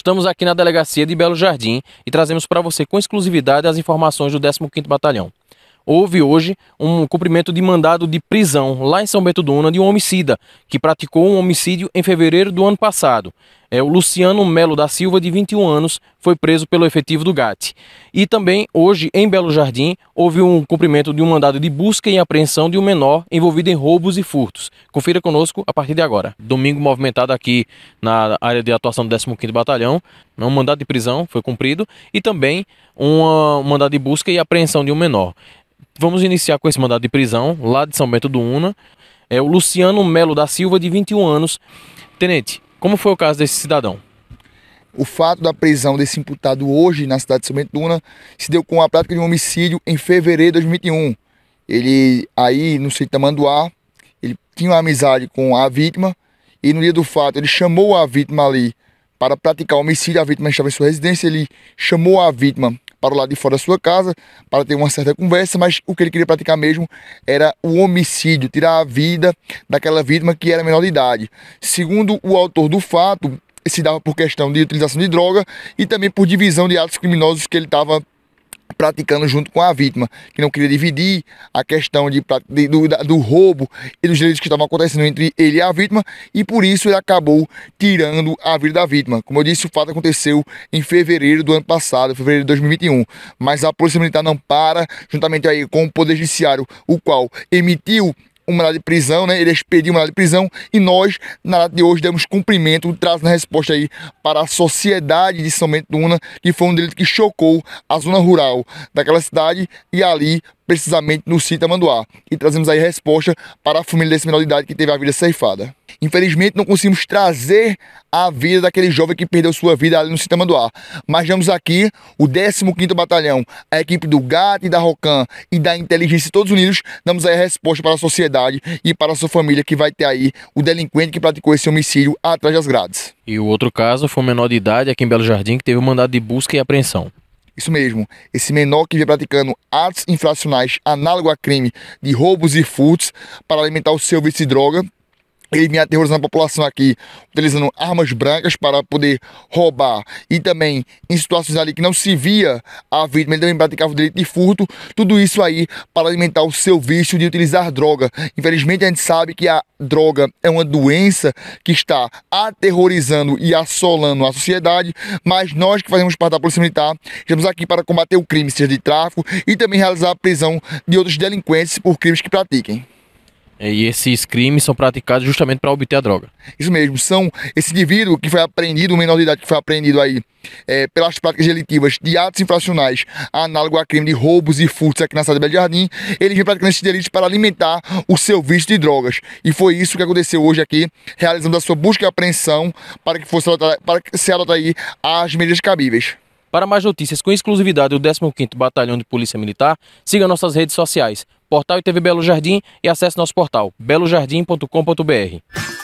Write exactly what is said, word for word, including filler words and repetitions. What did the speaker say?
Estamos aqui na delegacia de Belo Jardim e trazemos para você com exclusividade as informações do décimo quinto Batalhão. Houve hoje um cumprimento de mandado de prisão lá em São Bento do Una de um homicida que praticou um homicídio em fevereiro do ano passado. É, o Luciano Melo da Silva, de vinte e um anos, foi preso pelo efetivo do GATE. E também hoje em Belo Jardim houve um cumprimento de um mandado de busca e apreensão de um menor envolvido em roubos e furtos. Confira conosco a partir de agora. Domingo movimentado aqui na área de atuação do décimo quinto Batalhão. Um mandado de prisão foi cumprido e também uma, um mandado de busca e apreensão de um menor. Vamos iniciar com esse mandado de prisão, lá de São Bento do Una. É o Luciano Melo da Silva, de vinte e um anos. Tenente, como foi o caso desse cidadão? O fato da prisão desse imputado hoje na cidade de São Bento do Una se deu com a prática de um homicídio em fevereiro de dois mil e vinte e um. Ele, aí no Citamanduá, ele tinha uma amizade com a vítima e no dia do fato ele chamou a vítima ali para praticar o homicídio. A vítima estava em sua residência, ele chamou a vítima para o lado de fora da sua casa, para ter uma certa conversa, mas o que ele queria praticar mesmo era o homicídio, tirar a vida daquela vítima que era menor de idade. Segundo o autor do fato, se dava por questão de utilização de droga e também por divisão de atos criminosos que ele estava praticando junto com a vítima, que não queria dividir a questão de, de, do, do roubo e dos direitos que estavam acontecendo entre ele e a vítima, e por isso ele acabou tirando a vida da vítima. Como eu disse, o fato aconteceu em fevereiro do ano passado, fevereiro de dois mil e vinte e um, mas a Polícia Militar não para, juntamente aí com o Poder Judiciário, o qual emitiu um mandado de prisão, né? Ele expediu um mandado de prisão e nós, na data de hoje, demos cumprimento, trazendo a resposta aí para a sociedade de São Bento do Una, que foi um delito que chocou a zona rural daquela cidade e ali, precisamente, no Citamanduá. E trazemos aí a resposta para a família desse menor de idade que teve a vida ceifada. Infelizmente, não conseguimos trazer a vida daquele jovem que perdeu sua vida ali no Citamanduá. Mas temos aqui o décimo quinto Batalhão, a equipe do GATE, da Rocam e da Inteligência, todos unidos, damos aí a resposta para a sociedade e para a sua família, que vai ter aí o delinquente que praticou esse homicídio atrás das grades. E o outro caso foi um menor de idade aqui em Belo Jardim, que teve o mandado de busca e apreensão. Isso mesmo, esse menor que vinha praticando atos infracionais análogo a crime de roubos e furtos para alimentar o seu vício de droga. Ele vinha aterrorizando a população aqui, utilizando armas brancas para poder roubar. E também, em situações ali que não se via a vítima, ele também praticava o direito de furto. Tudo isso aí para alimentar o seu vício de utilizar droga. Infelizmente, a gente sabe que a droga é uma doença que está aterrorizando e assolando a sociedade. Mas nós que fazemos parte da Polícia Militar, estamos aqui para combater o crime, seja de tráfico, e também realizar a prisão de outros delinquentes por crimes que pratiquem. E esses crimes são praticados justamente para obter a droga. Isso mesmo, são esse indivíduo que foi apreendido, o menor de idade que foi apreendido aí é, pelas práticas delitivas de atos infracionais análogo a crime de roubos e furtos aqui na cidade de Belo Jardim. Ele vem praticando esses delitos para alimentar o seu vício de drogas. E foi isso que aconteceu hoje aqui, realizando a sua busca e apreensão para que fosse adotar, para que se adotar aí as medidas cabíveis. Para mais notícias com exclusividade do décimo quinto Batalhão de Polícia Militar, siga nossas redes sociais, Portal e T V Belo Jardim, e acesse nosso portal belo jardim ponto com ponto br.